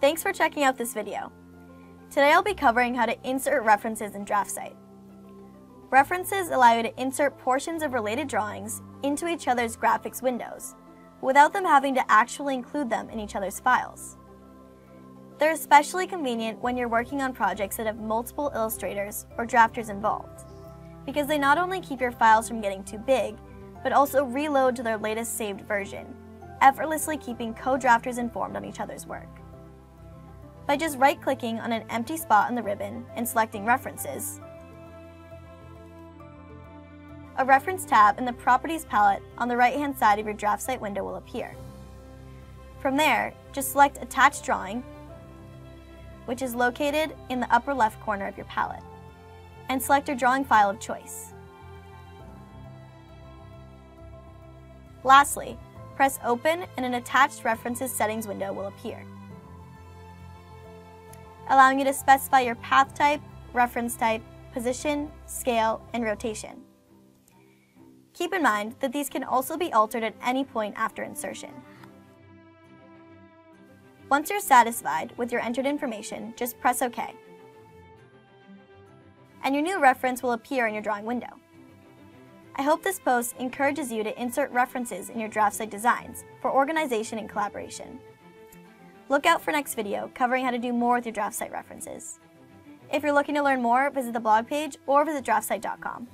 Thanks for checking out this video. Today I'll be covering how to insert references in DraftSight. References allow you to insert portions of related drawings into each other's graphics windows, without them having to actually include them in each other's files. They're especially convenient when you're working on projects that have multiple illustrators or drafters involved, because they not only keep your files from getting too big, but also reload to their latest saved version, effortlessly keeping co-drafters informed on each other's work. By just right-clicking on an empty spot on the ribbon and selecting References, a reference tab in the Properties palette on the right-hand side of your DraftSight window will appear. From there, just select Attach Drawing, which is located in the upper left corner of your palette, and select your drawing file of choice. Lastly, press Open and an attached References settings window will appear, allowing you to specify your path type, reference type, position, scale, and rotation. Keep in mind that these can also be altered at any point after insertion. Once you're satisfied with your entered information, just press OK, and your new reference will appear in your drawing window. I hope this post encourages you to insert references in your DraftSight designs for organization and collaboration. Look out for next video covering how to do more with your DraftSight references. If you're looking to learn more, visit the blog page or visit DraftSight.com.